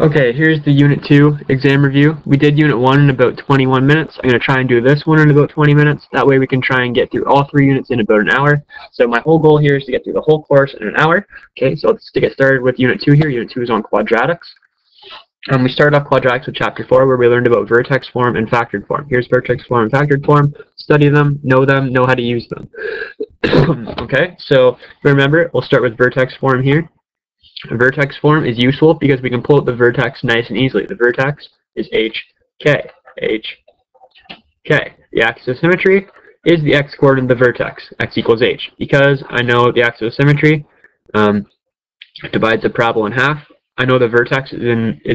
Okay, here's the Unit 2 exam review. We did Unit 1 in about 21 minutes. I'm going to try and do this one in about 20 minutes. That way we can try and get through all three units in about an hour. So my whole goal here is to get through the whole course in an hour. Okay, so let's get started with Unit 2 here. Unit 2 is on quadratics. We started off quadratics with Chapter 4 where we learned about vertex form and factored form. Here's vertex form and factored form. Study them, know how to use them. Okay, so remember, we'll start with vertex form here. Vertex form is useful because we can pull up the vertex nice and easily. The vertex is HK. HK. The axis of symmetry is the x coordinate of the vertex, x equals h. Because I know the axis of symmetry divides the parabola in half, I know the vertex is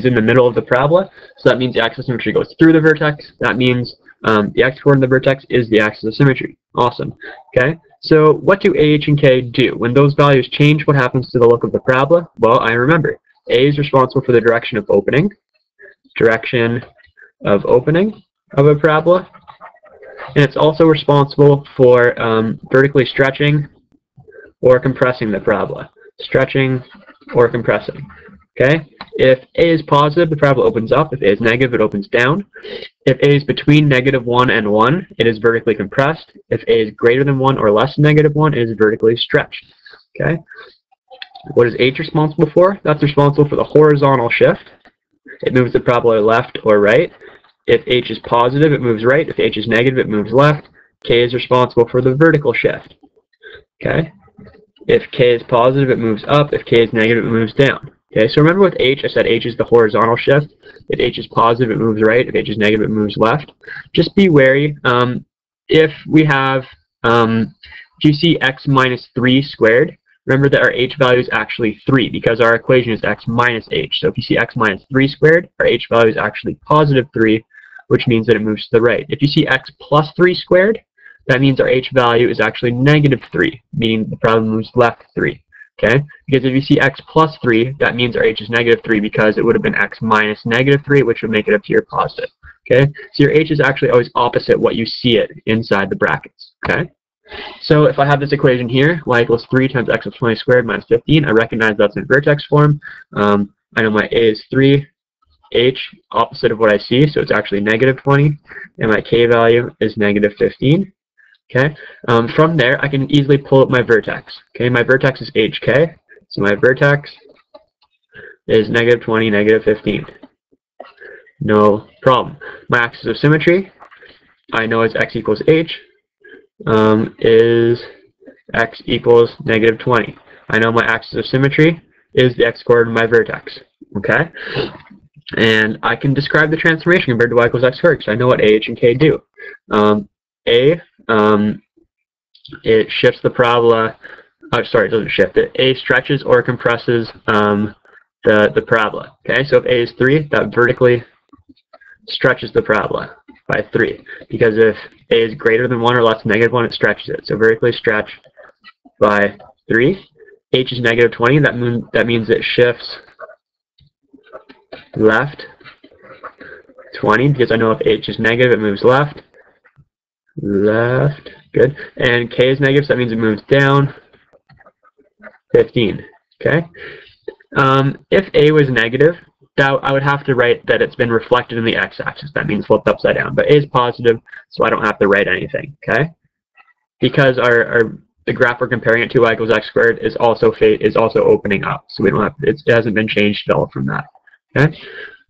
in the middle of the parabola, so that means the axis of symmetry goes through the vertex. That means the x coordinate of the vertex is the axis of symmetry. Awesome. Okay. So what do A, H, and K do? When those values change, what happens to the look of the parabola? Well, I remember. A is responsible for the direction of opening of a parabola. And it's also responsible for vertically stretching or compressing the parabola. Stretching or compressing. Okay? If A is positive, the parabola opens up. If A is negative, it opens down. If A is between -1 and 1, it is vertically compressed. If A is greater than 1 or less than -1, it is vertically stretched. Okay? What is H responsible for? That's responsible for the horizontal shift. It moves the parabola left or right. If H is positive, it moves right. If H is negative, it moves left. K is responsible for the vertical shift. Okay? If K is positive, it moves up. If K is negative, it moves down. Okay, so remember with H, I said H is the horizontal shift. If H is positive, it moves right. If H is negative, it moves left. Just be wary. If we have, if you see x minus 3 squared, remember that our H value is actually 3 because our equation is x minus H. So if you see x minus 3 squared, our H value is actually positive 3, which means that it moves to the right. If you see x plus 3 squared, that means our H value is actually -3, meaning the problem moves left 3. Okay? Because if you see x plus 3, that means our H is -3 because it would have been x minus -3, which would make it appear positive. Okay? So your H is actually always opposite what you see it inside the brackets. Okay? So if I have this equation here, y equals 3 times x plus 20 squared minus 15, I recognize that's in vertex form. I know my A is 3, H, opposite of what I see, so it's actually -20, and my K value is -15. Okay, from there I can easily pull up my vertex. Okay, my vertex is HK, so my vertex is -20, -15. No problem. My axis of symmetry, I know is x equals h, is x equals -20. I know my axis of symmetry is the x coordinate of my vertex. Okay, and I can describe the transformation compared to y equals x squared because I know what A, H, and K do. It shifts the parabola, sorry, it doesn't shift it. A stretches or compresses the parabola. Okay, so if A is 3, that vertically stretches the parabola by 3. Because if A is greater than 1 or less than -1, it stretches it. So vertically stretch by 3. H is -20, that means it shifts left 20, because I know if H is negative, it moves left. Left, good. And K is negative, so that means it moves down 15. Okay. If A was negative, that I would have to write that it's been reflected in the x-axis. That means flipped upside down. But A is positive, so I don't have to write anything. Okay. Because the graph we're comparing it to, y equals x squared, is also opening up, so we don't have it hasn't been changed at all from that. Okay.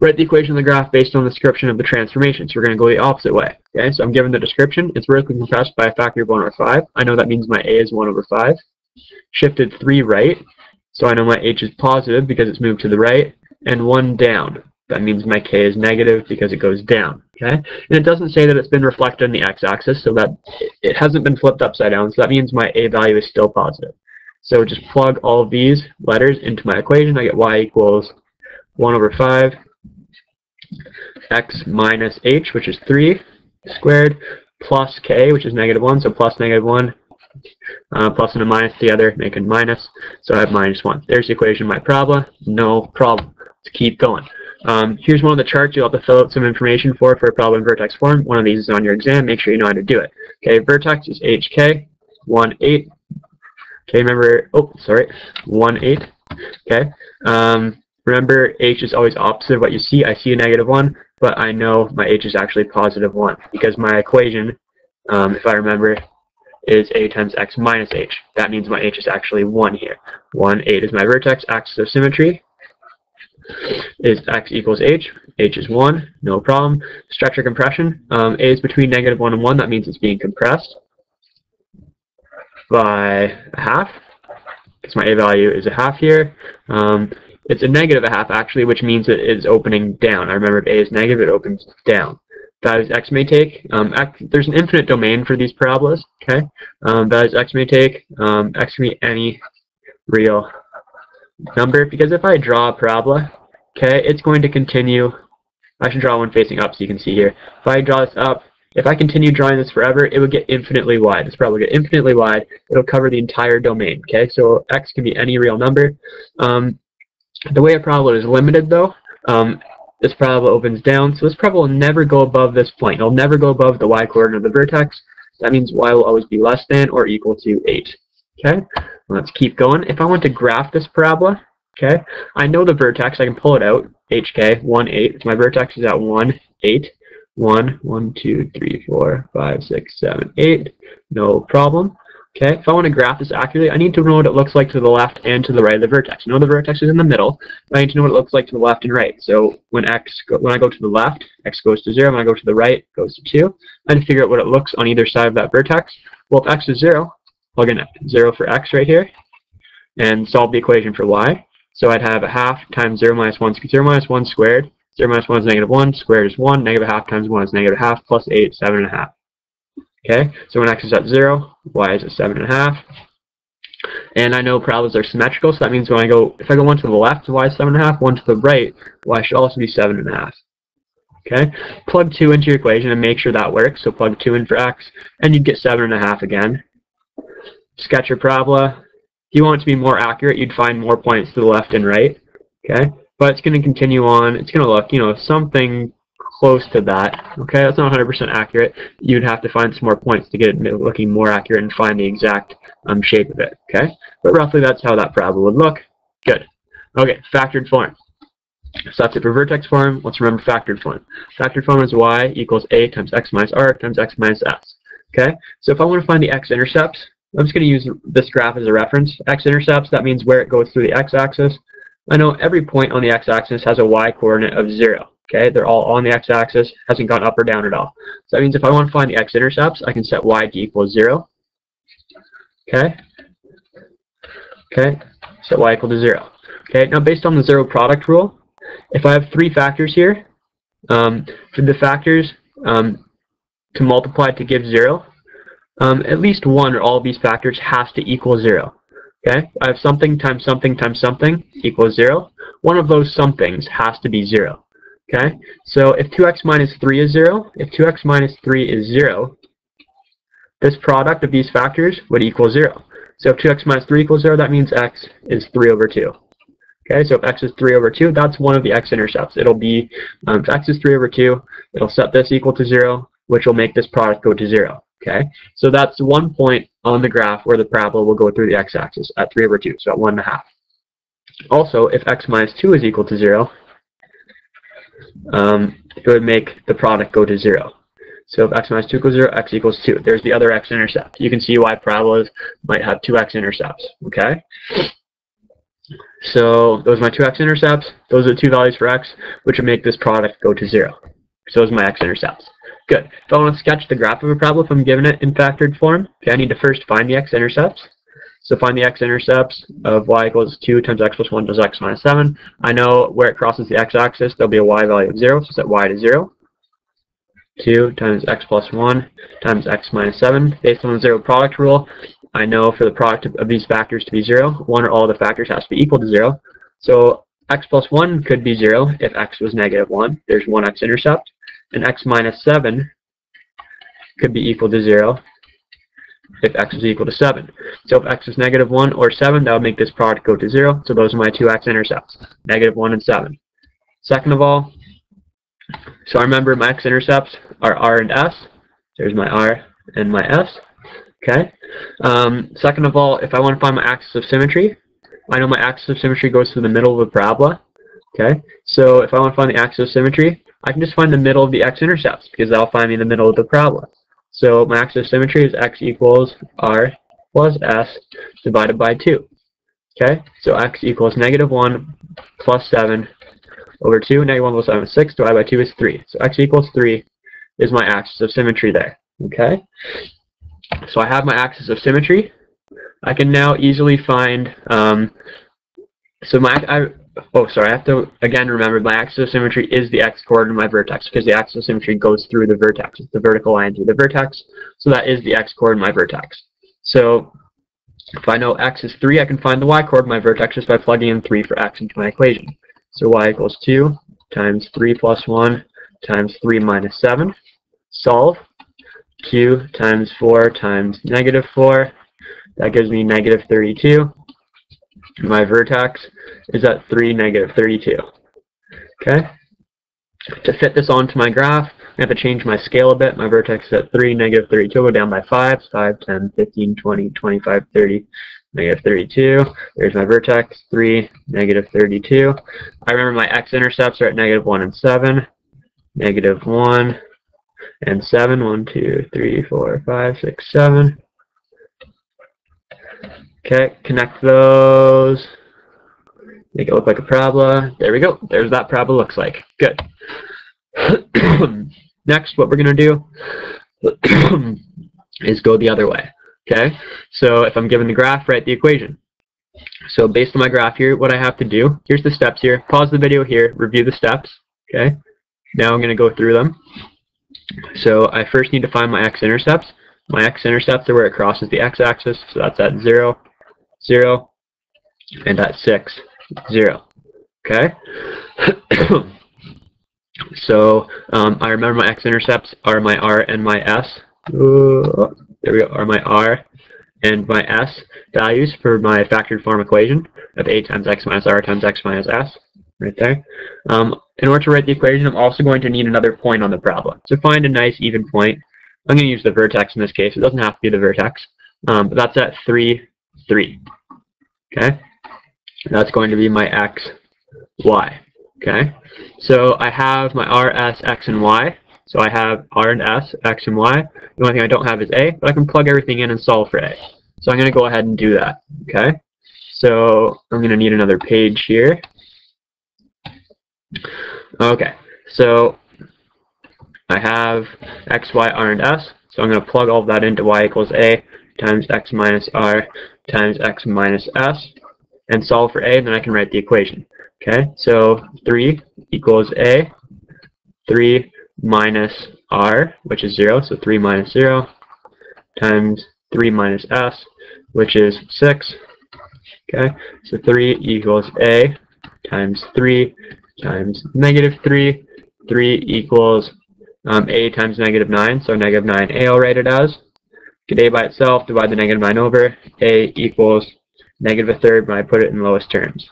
Write the equation of the graph based on the description of the transformation. So we're going to go the opposite way. Okay, so I'm given the description. It's vertically compressed by a factor of 1/5. I know that means my A is 1/5. Shifted 3 right. So I know my H is positive because it's moved to the right. And 1 down. That means my K is negative because it goes down. Okay, and it doesn't say that it's been reflected on the x-axis, so that it hasn't been flipped upside down. So that means my A value is still positive. So just plug all of these letters into my equation. I get y equals 1/5. X minus h, which is 3 squared, plus k, which is -1, so plus -1, plus and a minus together, making minus, so I have -1. There's the equation of my parabola, no problem. Let's keep going. Here's one of the charts you'll have to fill out some information for a problem in vertex form. One of these is on your exam, make sure you know how to do it. Okay, vertex is hk, 1, 8. Okay, remember, 1, 8. Okay, Remember, H is always opposite of what you see. I see a -1, but I know my H is actually +1 because my equation, if I remember, is A times X minus H. That means my H is actually 1 here. 1, 8 is my vertex, axis of symmetry is X equals H. H is 1, no problem. Stretch or compression, A is between -1 and 1. That means it's being compressed by 1/2, because my A value is 1/2 here. It's a -1/2 actually, which means it is opening down. I remember if A is negative, it opens down. Values X may take. There's an infinite domain for these parabolas. Okay. Values X may take. X can be any real number, because if I draw a parabola, okay, it's going to continue. I should draw one facing up so you can see here. If I draw this up, if I continue drawing this forever, it would get infinitely wide. This parabola will get infinitely wide. It'll cover the entire domain. Okay. So X can be any real number. The way a parabola is limited, though, this parabola opens down, so this parabola will never go above this point. It'll never go above the y-coordinate of the vertex. That means y will always be less than or equal to 8. Okay, let's keep going. If I want to graph this parabola, okay, I know the vertex. I can pull it out. HK 1, 8. My vertex is at 1, 8. 1, 1, 2, 3, 4, 5, 6, 7, 8. No problem. Okay, if I want to graph this accurately, I need to know what it looks like to the left and to the right of the vertex. I know the vertex is in the middle, but I need to know what it looks like to the left and right. So when I go to the left, X goes to 0. When I go to the right, it goes to 2. I need to figure out what it looks on either side of that vertex. Well, if X is 0, plug in 0 for X right here, and solve the equation for Y. So I'd have 1/2 times 0 minus 1, 0 minus 1 squared. 0 minus 1 is -1, squared is 1. -1/2 times 1 is -1/2, plus 8, 7 1/2. Okay, so when X is at 0, Y is at 7 1/2. And I know parabolas are symmetrical, so that means when I go, if I go one to the left, Y is 7 1/2, one to the right, Y should also be 7 1/2. Okay, plug 2 into your equation and make sure that works. So plug 2 in for X, and you'd get 7 1/2 again. Sketch your parabola. If you want it to be more accurate, you'd find more points to the left and right. Okay, but it's going to continue on. It's going to look, you know, something close to that. Okay, that's not 100% accurate. You'd have to find some more points to get it looking more accurate and find the exact shape of it. Okay, but roughly that's how that parabola would look. Good. Okay, factored form. So that's it for vertex form. Let's remember factored form. Factored form is Y equals A times X minus R times X minus S. Okay, so if I want to find the X-intercepts, I'm just going to use this graph as a reference. X-intercepts, that means where it goes through the X-axis. I know every point on the X-axis has a Y-coordinate of 0. Okay, they're all on the X-axis, hasn't gone up or down at all. So that means if I want to find the X-intercepts, I can set Y to equal 0. Okay. Okay, set Y equal to 0. Okay, now based on the 0 product rule, if I have 3 factors here, for the factors to multiply to give 0, at least one or all of these factors has to equal 0. Okay, I have something times something times something equals 0. One of those somethings has to be 0. Okay, so if 2x minus 3 is 0, if 2x minus 3 is 0, this product of these factors would equal 0. So if 2x minus 3 equals 0, that means X is 3 over 2. Okay, so if X is 3 over 2, that's one of the X-intercepts. It'll be, if X is 3 over 2, it'll set this equal to 0, which will make this product go to 0. Okay, so that's one point on the graph where the parabola will go through the X-axis at 3 over 2, so at 1 1/2. Also, if X minus 2 is equal to 0, it would make the product go to 0. So if X minus 2 equals 0, X equals 2. There's the other X-intercept. You can see why parabolas might have 2 X-intercepts. Okay? So those are my 2 X-intercepts. Those are the 2 values for X, which would make this product go to 0. So those are my X-intercepts. Good. If I want to sketch the graph of a problem, if I'm given it in factored form, okay, I need to first find the X-intercepts. So find the X-intercepts of Y equals 2 times X plus 1 times X minus 7. I know where it crosses the X-axis, there'll be a Y value of 0, so set Y to 0. 2 times X plus 1 times X minus 7. Based on the 0 product rule, I know for the product of these factors to be 0, one or all of the factors has to be equal to 0. So X plus 1 could be 0 if X was -1. There's one X-intercept. And X minus 7 could be equal to 0. If X is equal to 7. So if X is -1 or 7, that would make this product go to 0. So those are my 2 X-intercepts, -1 and 7. Second of all, so I remember my X-intercepts are R and S. There's my R and my S. Okay. Second of all, if I want to find my axis of symmetry, I know my axis of symmetry goes through the middle of the parabola. Okay, so if I want to find the axis of symmetry, I can just find the middle of the x-intercepts because that'll find me the middle of the problem. So my axis of symmetry is x equals r plus s divided by 2. Okay, so x equals negative 1 plus 7 over 2. Negative 1 plus 7 is 6, divided by 2 is 3. So x equals 3 is my axis of symmetry there. Okay, so I have my axis of symmetry. I can now easily find, I have to, again, remember my axis of symmetry is the x-coordinate of my vertex because the axis of symmetry goes through the vertex. It's the vertical line through the vertex, so that is the x-coordinate of my vertex. So if I know x is 3, I can find the y-coordinate of my vertex just by plugging in 3 for x into my equation. So y equals 2 times 3 plus 1 times 3 minus 7. Solve. Q times 4 times negative 4. That gives me negative 32. My vertex is at 3, negative 32. Okay? To fit this onto my graph, I have to change my scale a bit. My vertex is at 3, negative 32. I'll go down by 5. 5, 10, 15, 20, 25, 30, negative 32. There's my vertex, 3, negative 32. I remember my x-intercepts are at negative 1 and 7. Negative 1 and 7. 1, 2, 3, 4, 5, 6, 7. Okay, connect those, make it look like a parabola. There we go. There's that parabola looks like. Good. Next, what we're going to do is go the other way. Okay, so if I'm given the graph, write the equation. So based on my graph here, what I have to do, here's the steps here. Pause the video here, review the steps. Okay, now I'm going to go through them. So I first need to find my x-intercepts. My x-intercepts are where it crosses the x-axis, so that's at 0, 0, and at 6, 0. Okay? So I remember my x-intercepts are my r and my s. There we go, are my r and my s values for my factored form equation of a times x minus r times x minus s. Right there. In order to write the equation, I'm also going to need another point on the problem. So find a nice even point. I'm going to use the vertex in this case. It doesn't have to be the vertex. But that's at 3, 3. Okay? That's going to be my x, y. Okay? So I have my r, s, x, and y. So I have r and s, x, and y. The only thing I don't have is a, but I can plug everything in and solve for a. So I'm going to go ahead and do that. Okay? So I'm going to need another page here. Okay. So I have x, y, r, and s, so I'm going to plug all of that into y equals a times x minus r times x minus s, and solve for a, and then I can write the equation. Okay, so 3 equals a, 3 minus r, which is 0, so 3 minus 0, times 3 minus s, which is 6. Okay, so 3 equals a times 3 times negative 3, 3 equals a times negative 9, so negative 9a I'll write it as. Get a by itself, divide the negative 9 over, a equals negative a third when I put it in lowest terms.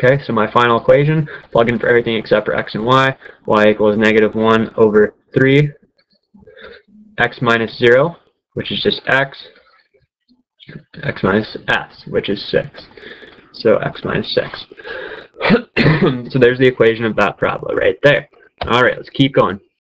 Okay, so my final equation, plug in for everything except for x and y equals negative 1 over 3, x minus 0, which is just x, x minus s, which is 6. So x minus 6. So there's the equation of that problem right there. All right, let's keep going.